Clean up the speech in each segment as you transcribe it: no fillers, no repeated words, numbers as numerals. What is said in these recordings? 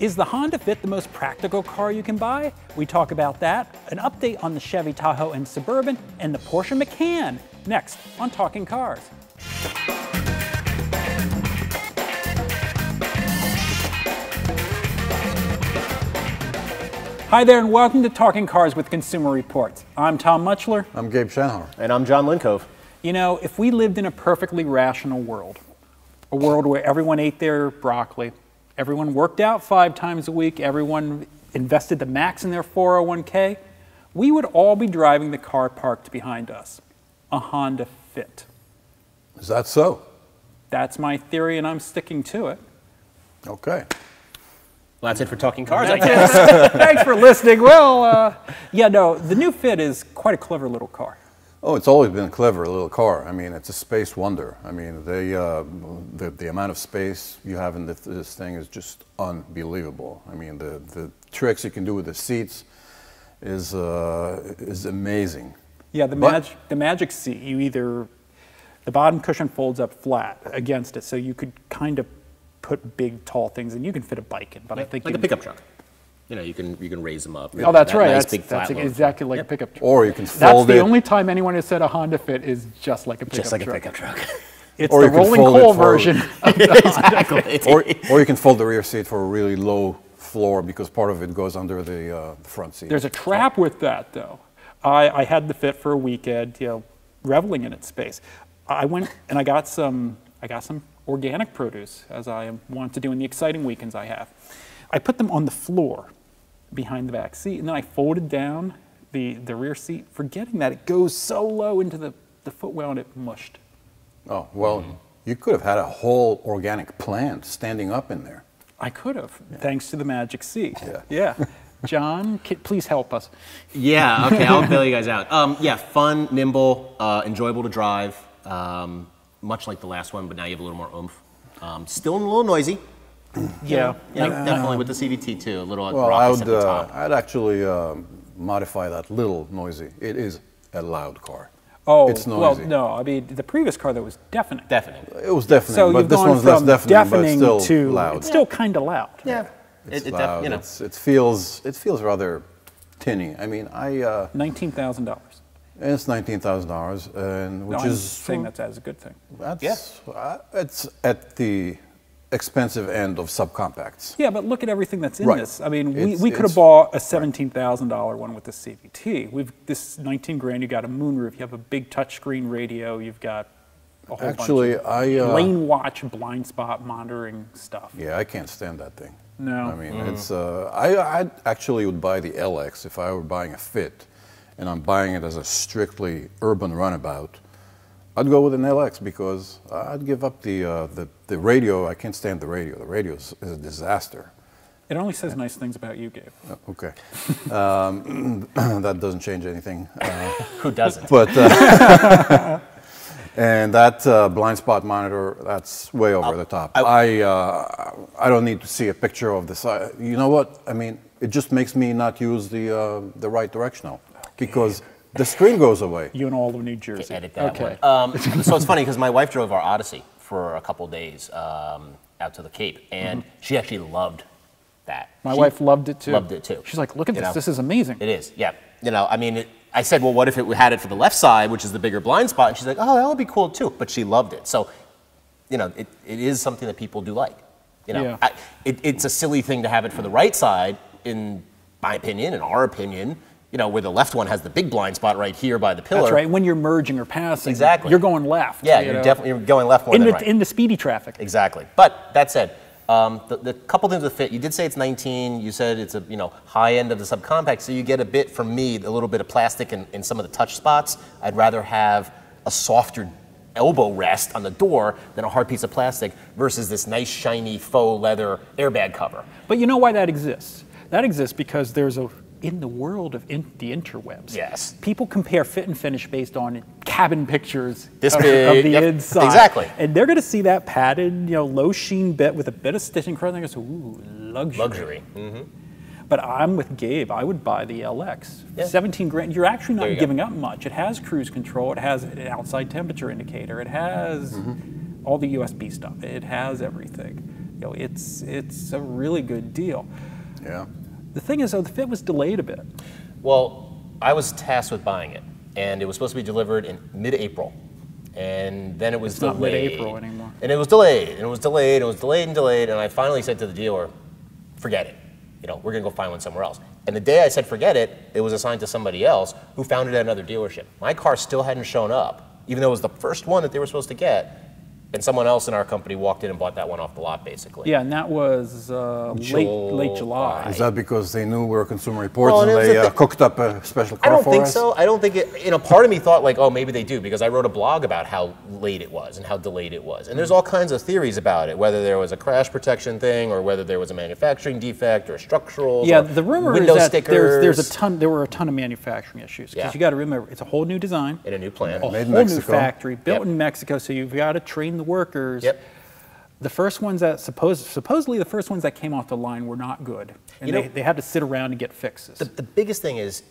Is the Honda Fit the most practical car you can buy? We talk about that, an update on the Chevy Tahoe and Suburban, and the Porsche Macan, next on Talking Cars. Hi there, and welcome to Talking Cars with Consumer Reports. I'm Tom Mutchler. I'm Gabe Schauer. And I'm John Linkov. You know, if we lived in a perfectly rational world, a world where everyone ate their broccoli, everyone worked out 5 times a week, everyone invested the max in their 401k, we would all be driving the car parked behind us, a Honda Fit. Is that so? That's my theory, and I'm sticking to it. Okay. Well, that's it for Talking Cars, I guess. Thanks for listening. Well, yeah, no, the new Fit is quite a clever little car. Oh, it's always been a clever little car. I mean, it's a space wonder. I mean, the amount of space you have in this thing is just unbelievable. I mean, the tricks you can do with the seats is amazing. Yeah, the magic seat, you either, the bottom cushion folds up flat against it, so you could kind of put big, tall things, and you can fit a bike in. But like, I think like a pickup truck. You know, you can raise them up. Oh, that's right. Nice that's exactly like a pickup truck. Or you can fold it. That's the only time anyone has said a Honda Fit is just like a pickup truck. Just like a pickup truck. It's the rolling coal version of the Honda Fit. Or you can fold the rear seat for a really low floor because part of it goes under the front seat. There's a trap with that, though. I had the Fit for a weekend, you know, reveling in its space. I went and I got some organic produce, as I want to do in the exciting weekends I have. I put them on the floor behind the back seat, and then I folded down the rear seat, forgetting that it goes so low into the footwell and it mushed. Oh, well, you could have had a whole organic plant standing up in there. I could have, thanks to the magic seat. Yeah. John, please help us. Yeah, okay, I'll bail you guys out. Yeah, fun, nimble, enjoyable to drive, much like the last one, but now you have a little more oomph. Still a little noisy. Yeah, definitely with the CVT too, a little raucous at the top. I'd actually modify that little noisy. It is a loud car. Oh, it's noisy. Well, no, I mean, the previous car that was deafening. It was deafening, so but this one's less deafening, but still to loud. It's still kind of loud. Yeah. It's loud. You know. It feels rather tinny. I mean, $19,000. It's $19,000, and which is saying that's a good thing. Yes, yeah. It's at the expensive end of subcompacts. Yeah, but look at everything that's in this. I mean, we could have bought a $17,000 one with the CVT. We've this $19,000. You got a moonroof. You have a big touchscreen radio. You've got a whole bunch of lane watch, blind spot monitoring stuff. Yeah, I can't stand that thing. No, I mean it's. I actually would buy the LX if I were buying a Fit. And I'm buying it as a strictly urban runabout, I'd go with an LX because I'd give up the radio. I can't stand the radio. The radio is a disaster. It only says nice things about you, Gabe. Okay. That doesn't change anything. Who doesn't? But, and that blind spot monitor, that's way over the top. I don't need to see a picture of the side. You know what? I mean, it just makes me not use the right directional. Because the screen goes away. You and all of New Jersey. Can edit that one. So it's funny because my wife drove our Odyssey for a couple days out to the Cape, and she actually loved that. My wife loved it too. She's like, "Look at this! This is amazing." It is. Yeah. You know, I mean, I said, "Well, what if it had it for the left side, which is the bigger blind spot?" And she's like, "Oh, that would be cool too." But she loved it. So, you know, it is something that people do like. You know, yeah. It's a silly thing to have it for the right side, in my opinion, in our opinion. You know, where the left one has the big blind spot right here by the pillar. That's right. When you're merging or passing, you're going left. Yeah, you're definitely going left more than right. Into speedy traffic. Exactly. But that said, the couple things with Fit, you did say it's 19. You said it's a high end of the subcompact, so you get a bit from me a little bit of plastic in some of the touch spots. I'd rather have a softer elbow rest on the door than a hard piece of plastic versus this nice shiny faux leather airbag cover. But you know why that exists? That exists because there's a in the world of the interwebs. Yes. People compare fit and finish based on cabin pictures of the inside. Exactly. And they're going to see that padded, low sheen bit with a bit of stitching across, and they're going to go, ooh, luxury. But I'm with Gabe. I would buy the LX. Yeah. $17,000. You're actually not giving up much. It has cruise control. It has an outside temperature indicator. It has all the USB stuff. It has everything. know, it's a really good deal. Yeah. The thing is, though, the Fit was delayed a bit. Well, I was tasked with buying it, and it was supposed to be delivered in mid-April, and then it was delayed. It's not mid-April anymore. And it was delayed, and it was delayed, and it was delayed and delayed, and I finally said to the dealer, forget it. You know, we're going to go find one somewhere else. And the day I said forget it, it was assigned to somebody else who found it at another dealership. My car still hadn't shown up, even though it was the first one that they were supposed to get. And someone else in our company walked in and bought that one off the lot, basically. Yeah, and that was late July. Is that because they knew we were Consumer Reports and they cooked up a special car for us? I don't think so. I don't think it, you know, part of me thought like, oh, maybe they do, because I wrote a blog about how late it was and how delayed it was. And there's all kinds of theories about it, whether there was a crash protection thing or whether there was a manufacturing defect or structural. Yeah, the rumor is that there were a ton of manufacturing issues. Because you got to remember, it's a whole new design. And a new plant. A whole new factory built in Mexico, so you've got to train the workers. Yep. The first ones that supposedly the first ones that came off the line were not good, and you know, they had to sit around and get fixes. The biggest thing is,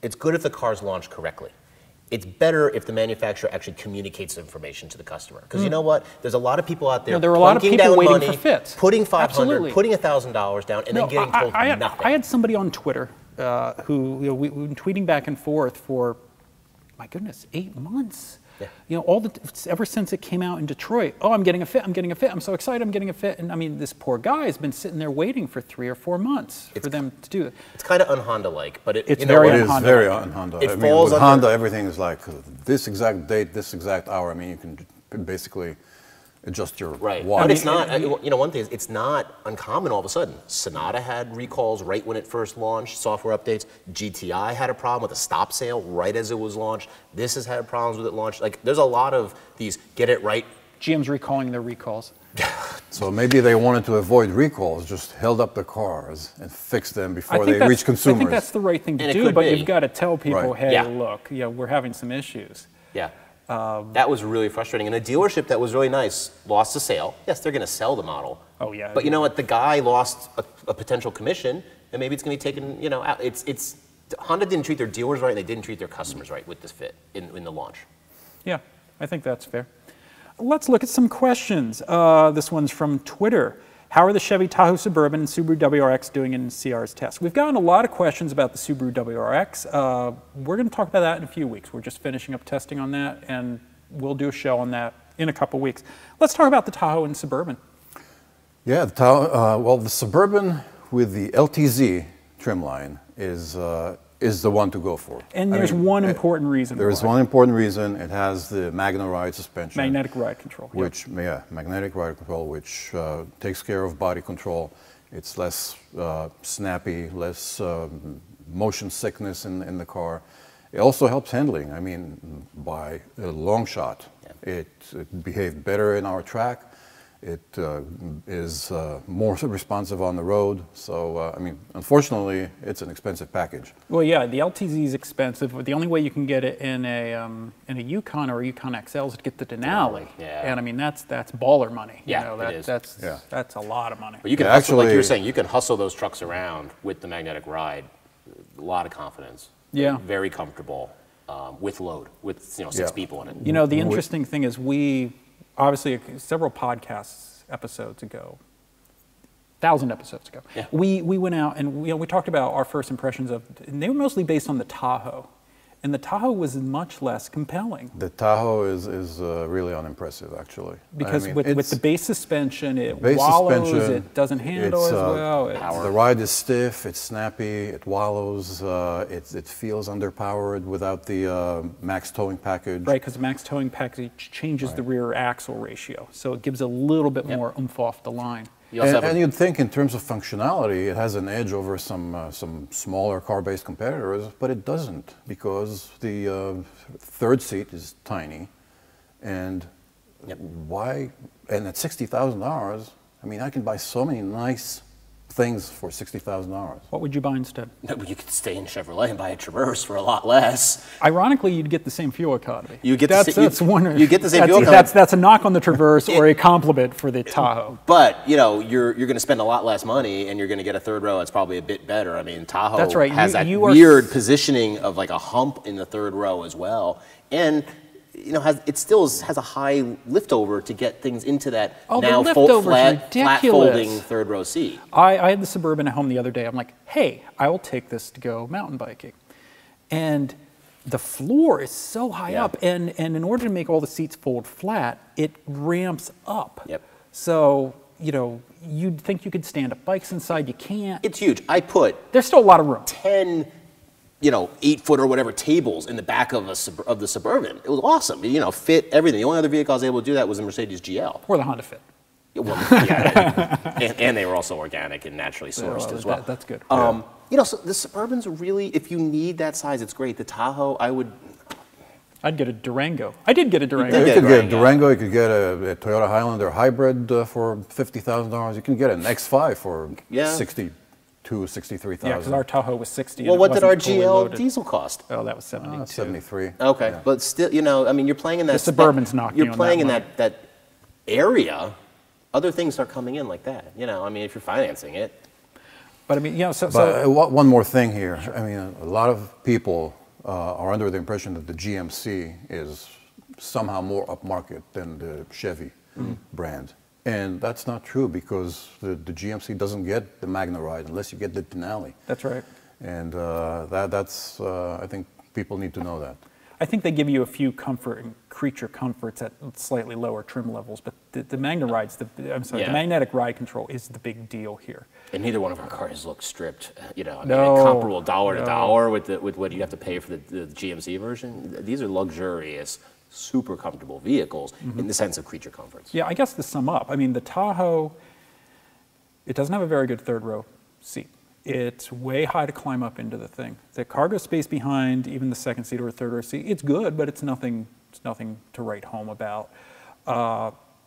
it's good if the car's launched correctly. It's better if the manufacturer actually communicates information to the customer, because you know what? There's a lot of people out there. No, there are a lot of people waiting for Fits, putting $500, absolutely, putting $1,000 down, and then getting told nothing. I had somebody on Twitter who, you know, we've been tweeting back and forth for, my goodness, 8 months. Yeah. You know, all ever since it came out in Detroit, oh, I'm getting a Fit, I'm getting a Fit, I'm so excited, I'm getting a Fit. And I mean, this poor guy has been sitting there waiting for 3 or 4 months for them to do it. It's kind of un-Honda-like, but it's very un-Honda. It is very un-Honda. I mean, with Honda, everything is like this exact date, this exact hour. I mean, you can basically adjust your watch. But it's not, you know, one thing is, it's not uncommon all of a sudden. Sonata had recalls right when it first launched, software updates. GTI had a problem with a stop sale right as it was launched. This has had problems with it launched. Like, there's a lot of these get it right. GM's recalling their recalls. So maybe they wanted to avoid recalls, just held up the cars and fixed them before they reached consumers. I think that's the right thing to do, but you've got to tell people, hey, look, yeah, we're having some issues. Yeah. That was really frustrating. And a dealership that was really nice lost a sale. Yes, they're going to sell the model. Oh, yeah. But you know what? The guy lost a potential commission, and maybe it's going to be taken, you know, out. It's Honda didn't treat their dealers right, and they didn't treat their customers right with this Fit in the launch. Yeah, I think that's fair. Let's look at some questions. This one's from Twitter. How are the Chevy Tahoe Suburban and Subaru WRX doing in CR's test? We've gotten a lot of questions about the Subaru WRX. We're going to talk about that in a few weeks. We're just finishing up testing on that, and we'll do a show on that in a couple weeks. Let's talk about the Tahoe and Suburban. Yeah, the Tahoe, well, the Suburban with the LTZ trim line is the one to go for. And there's one important reason. There is one important reason. It has the MagnaRide suspension. Magnetic ride control. Which, yeah, magnetic ride control, which takes care of body control. It's less snappy, less motion sickness in the car. It also helps handling. I mean, by a long shot. Yeah. It behaved better in our track. It is more responsive on the road. So, I mean, unfortunately, it's an expensive package. Well, yeah, the LTZ is expensive, but the only way you can get it in a Yukon or a Yukon XL is to get the Denali. Yeah. And, I mean, that's baller money. Yeah, you know, it is. That's a lot of money. But you can hustle, actually, like you were saying, you can hustle those trucks around with the magnetic ride. A lot of confidence. Yeah. Very comfortable with load, with, you know, six people in it. You know, the interesting thing is obviously, several podcasts episodes ago, 1,000 episodes ago, we went out and we talked about our first impressions of, and they were mostly based on the Tahoe, and the Tahoe was much less compelling. The Tahoe is really unimpressive, actually. Because I mean, with the base suspension, it wallows, it doesn't handle as well. The ride is stiff, it's snappy, it wallows, it feels underpowered without the max towing package. Right, because the max towing package changes the rear axle ratio, so it gives a little bit more oomph off the line. And you'd think, in terms of functionality, it has an edge over some smaller car-based competitors, but it doesn't, because the third seat is tiny, and why? And at $60,000, I mean, I can buy so many nice things for $60,000. What would you buy instead? No, but you could stay in Chevrolet and buy a Traverse for a lot less. Ironically, you'd get the same fuel economy. You get the same fuel economy. That's a knock on the Traverse or a compliment for the Tahoe. But you know, you're going to spend a lot less money, and you're going to get a third row that's probably a bit better. I mean, Tahoe has that weird positioning of like a hump in the third row as well, and you know, it still has a high liftover to get things into that flat folding third row seat. I had the Suburban at home the other day. I'm like, hey, I will take this to go mountain biking. And the floor is so high up. And in order to make all the seats fold flat, it ramps up. Yep. So, you know, you'd think you could stand up bikes inside. You can't. It's huge. I put... There's still a lot of room. 10... you know, 8-foot or whatever tables in the back of the Suburban. It was awesome. You know, fit everything. The only other vehicle I was able to do that was the Mercedes GL. Or the Honda Fit. Well, yeah, and they were also organic and naturally sourced as well. That's good. You know, so the Suburban's really, if you need that size, it's great. The Tahoe, I'd get a Durango. I did get a Durango. You could get a Durango. You could get a Toyota Highlander hybrid for $50,000. You can get an X5 for $63,000. Yeah, because our Tahoe was $60,000. Well, what did our GL diesel cost? Oh, that was $72,000. $73,000. Okay, yeah. But still, you know, I mean, you're playing in that. The Suburban's not. You're playing in that area. Other things are coming in like that. You know, I mean, if you're financing it. But I mean, yeah. So one more thing here. Sure. I mean, a lot of people are under the impression that the GMC is somehow more upmarket than the Chevy brand. And that's not true, because the GMC doesn't get the Magna ride unless you get the Denali. That's right. And that's I think people need to know that. I think they give you a few comfort and creature comforts at slightly lower trim levels, but the Magna rides, the magnetic ride control is the big deal here. And neither one of our cars looks stripped, you know, I mean, comparable dollar to dollar with what you have to pay for the GMC version. These are luxurious, super comfortable vehicles in the sense of creature comforts. Yeah, I guess to sum up, I mean, the Tahoe, it doesn't have a very good third row seat. It's way high to climb up into the thing. The cargo space behind, even the second seat or third row seat, it's good, but it's nothing to write home about.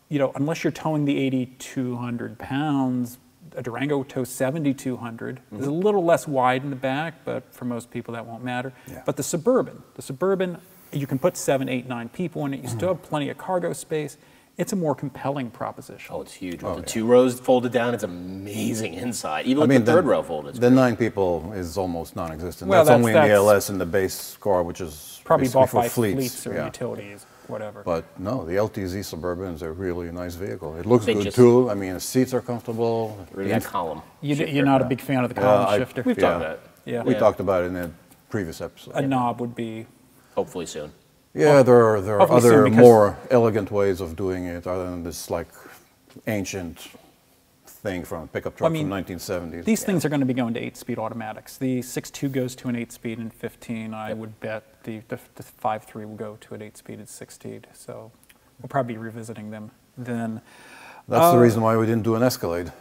You know, unless you're towing the 8,200 pounds, a Durango tows 7,200. It's a little less wide in the back, but for most people that won't matter. Yeah. But the Suburban, you can put 7, 8, 9 people in it. You still have plenty of cargo space. It's a more compelling proposition. Oh, it's huge. With the 2 rows folded down, it's amazing inside. Even with the third row folded. The 9 people is almost non-existent. Well, that's only in the LS and the base car, which is probably bought by fleets or utilities, whatever. But no, the LTZ Suburban is a really nice vehicle. It looks good too. I mean, the seats are comfortable. Really, that column. You're not a big fan of the column shifter. We've talked about it. Yeah, we talked about it in a previous episode. A knob would be. Hopefully soon. Yeah, there are other more elegant ways of doing it other than this like ancient thing from a pickup truck from the 1970s. These things are going to be going to 8-speed automatics. The 6.2 goes to an 8-speed in 15. I would bet the 5.3 will go to an 8-speed in 16. So we'll probably be revisiting them then. That's the reason why we didn't do an Escalade.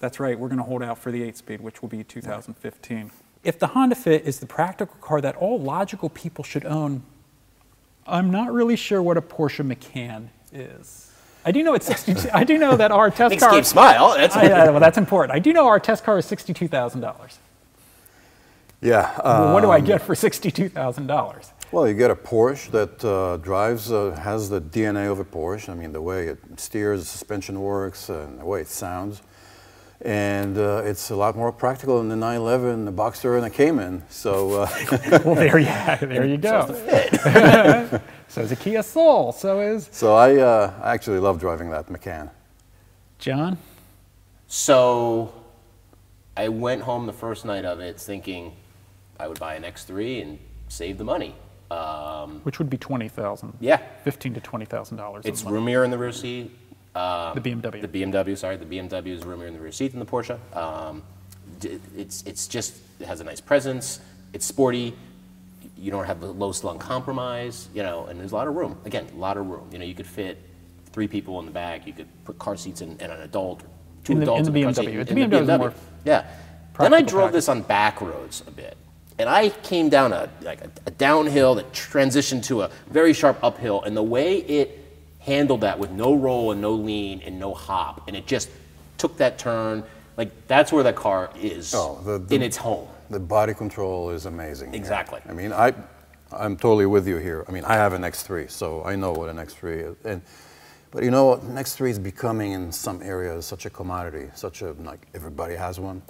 That's right. We're going to hold out for the 8-speed, which will be 2015. Right. If the Honda Fit is the practical car that all logical people should own, I'm not really sure what a Porsche Macan is. I do know it's 62. I do know that our test car. Makes Gabe smile. Well, that's important. I do know our test car is $62,000. Yeah. Well, what do I get for $62,000? Well, you get a Porsche that drives, has the DNA of a Porsche. I mean, the way it steers, the suspension works, and the way it sounds. And it's a lot more practical than the 911, the Boxster, and the Cayman. So, well, there you go. So is the Fit. So is a Kia Soul. So I actually love driving that Macan. John? So I went home the first night of it thinking I would buy an X3 and save the money. Which would be $20,000. Yeah. $15,000 to $20,000. It's roomier in the rear seat. The BMW is roomier in the rear seat than the Porsche. It has a nice presence. It's sporty. You don't have the low slung compromise, you know, and there's a lot of room. Again, a lot of room. You know, you could fit 3 people in the back. You could put car seats and an adult, or 2 adults in the BMW. The BMW. Yeah. Then I drove this on back roads a bit, and I came down a downhill that transitioned to a very sharp uphill, and the way it handled that with no roll and no lean and no hop, and it just took that turn. Like, that's where the car is in its home. The body control is amazing. Exactly. Here. I mean, I'm totally with you here. I mean, I have an X3, so I know what an X3 is. But you know what? An X3 is becoming in some areas such a commodity, everybody has one.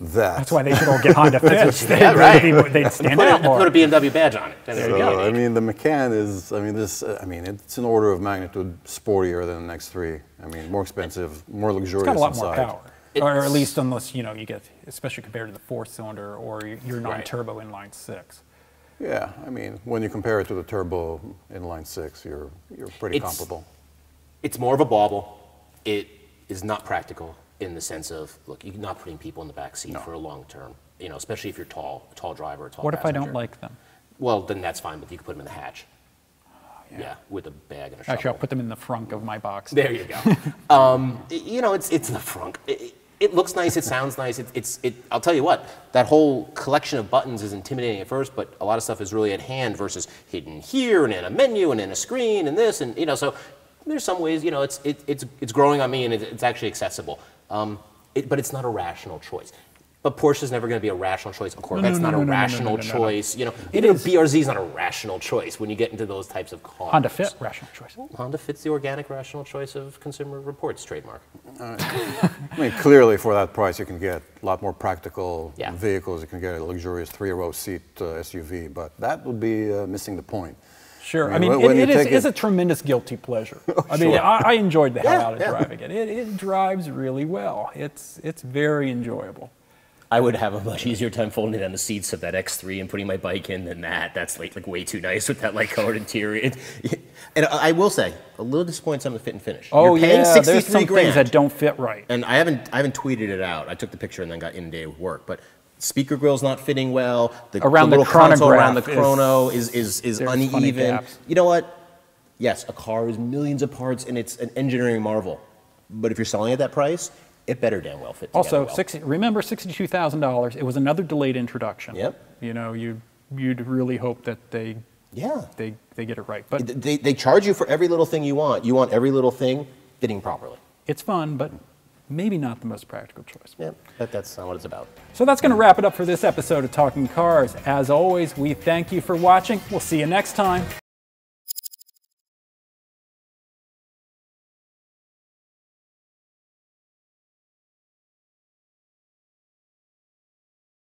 that. That's why they should all get Honda Fits. Yeah, right. They'd stand out more. Put a BMW badge on it. And there you go. I mean, the Macan is, it's an order of magnitude sportier than an X3. I mean, more expensive, more luxurious. It's got a lot more power. Or at least unless, you get, especially compared to the four-cylinder or your non-turbo inline six. Yeah, I mean, when you compare it to the turbo inline six, you're pretty comparable. It's more of a bauble. It is not practical in the sense of, look, you're not putting people in the back seat for a long term, especially if you're tall, a tall driver, a tall passenger. What if I don't like them? Well, then that's fine, but you can put them in the hatch. Yeah, with a bag and a shovel. Actually, I'll put them in the frunk of my box. There you go. It's the frunk. It looks nice. It sounds nice. I'll tell you what, that whole collection of buttons is intimidating at first, but a lot of stuff is really at hand versus hidden here and in a menu and in a screen and this and so there's some ways it's growing on me and it's actually accessible. But it's not a rational choice. But Porsche is never going to be a rational choice. A Corvette's not a rational choice. Even a BRZ is not a rational choice when you get into those types of cars. Honda Fit, rational choice. Well, Honda Fit's the organic rational choice of Consumer Reports trademark. I mean, clearly for that price, you can get a lot more practical vehicles. You can get a luxurious three-row seat SUV, but that would be missing the point. Sure. It is a tremendous guilty pleasure. I enjoyed the hell out of driving it. It drives really well. It's very enjoyable. I would have a much easier time folding down the seats of that X3 and putting my bike in than that. That's like way too nice with that light colored interior. And I will say, a little disappointed on the fit and finish. Oh, you're paying there's some things that don't fit right. And I haven't tweeted it out. I took the picture and then got inundated with work. But speaker grill's not fitting well. The little console around the chrono is uneven. You know what? Yes, a car is millions of parts and it's an engineering marvel. But if you're selling at that price, it better damn well fit. Also, remember $62,000. It was another delayed introduction. Yep. You'd really hope that they get it right. But they charge you for every little thing you want. You want every little thing fitting properly. It's fun, but maybe not the most practical choice. Yep. But that's not what it's about. So that's going to wrap it up for this episode of Talking Cars. As always, we thank you for watching. We'll see you next time.